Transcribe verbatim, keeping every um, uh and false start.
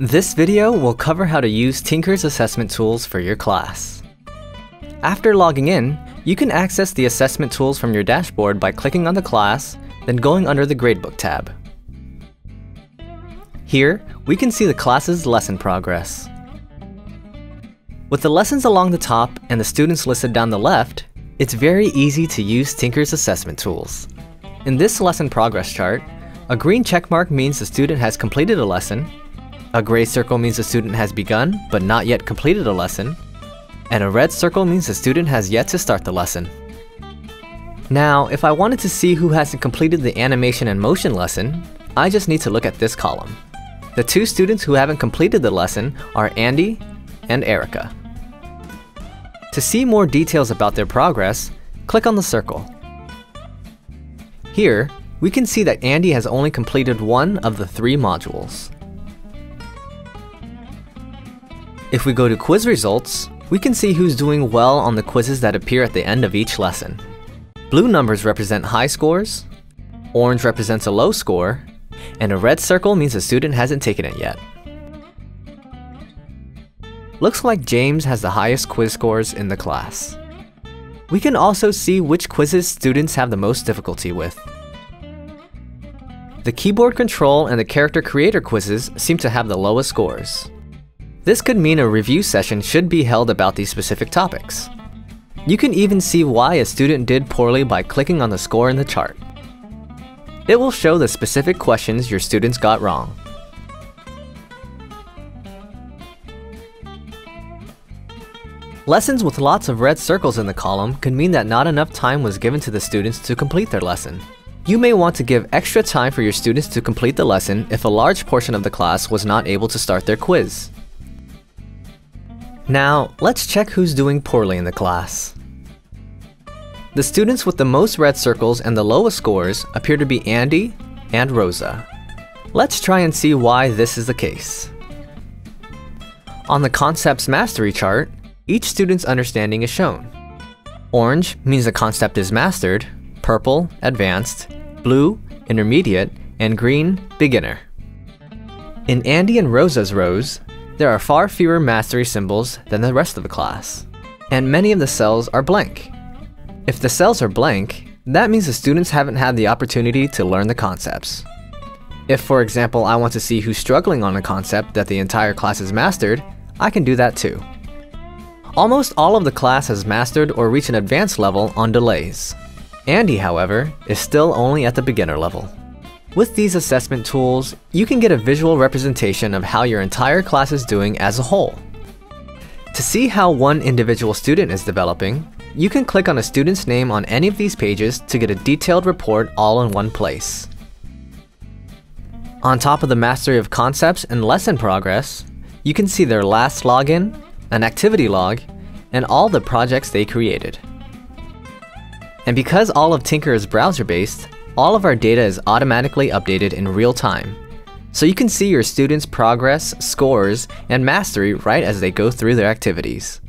This video will cover how to use Tynker's assessment tools for your class. After logging in, you can access the assessment tools from your dashboard by clicking on the class, then going under the Gradebook tab. Here, we can see the class's lesson progress. With the lessons along the top and the students listed down the left, it's very easy to use Tynker's assessment tools. In this lesson progress chart, a green checkmark means the student has completed a lesson, a gray circle means the student has begun but not yet completed a lesson, and a red circle means the student has yet to start the lesson. Now, if I wanted to see who hasn't completed the animation and motion lesson, I just need to look at this column. The two students who haven't completed the lesson are Andy and Erica. To see more details about their progress, click on the circle. Here, we can see that Andy has only completed one of the three modules. If we go to quiz results, we can see who's doing well on the quizzes that appear at the end of each lesson. Blue numbers represent high scores, orange represents a low score, and a red circle means a student hasn't taken it yet. Looks like James has the highest quiz scores in the class. We can also see which quizzes students have the most difficulty with. The keyboard control and the character creator quizzes seem to have the lowest scores. This could mean a review session should be held about these specific topics. You can even see why a student did poorly by clicking on the score in the chart. It will show the specific questions your students got wrong. Lessons with lots of red circles in the column could mean that not enough time was given to the students to complete their lesson. You may want to give extra time for your students to complete the lesson if a large portion of the class was not able to start their quiz. Now, let's check who's doing poorly in the class. The students with the most red circles and the lowest scores appear to be Andy and Rosa. Let's try and see why this is the case. On the Concepts Mastery chart, each student's understanding is shown. Orange means the concept is mastered, purple, advanced, blue, intermediate, and green, beginner. In Andy and Rosa's rows, there are far fewer mastery symbols than the rest of the class, and many of the cells are blank. If the cells are blank, that means the students haven't had the opportunity to learn the concepts. If, for example, I want to see who's struggling on a concept that the entire class has mastered, I can do that too. Almost all of the class has mastered or reached an advanced level on delays. Andy, however, is still only at the beginner level. With these assessment tools, you can get a visual representation of how your entire class is doing as a whole. To see how one individual student is developing, you can click on a student's name on any of these pages to get a detailed report all in one place. On top of the mastery of concepts and lesson progress, you can see their last login, an activity log, and all the projects they created. And because all of Tynker is browser-based, all of our data is automatically updated in real time, so you can see your students' progress, scores, and mastery right as they go through their activities.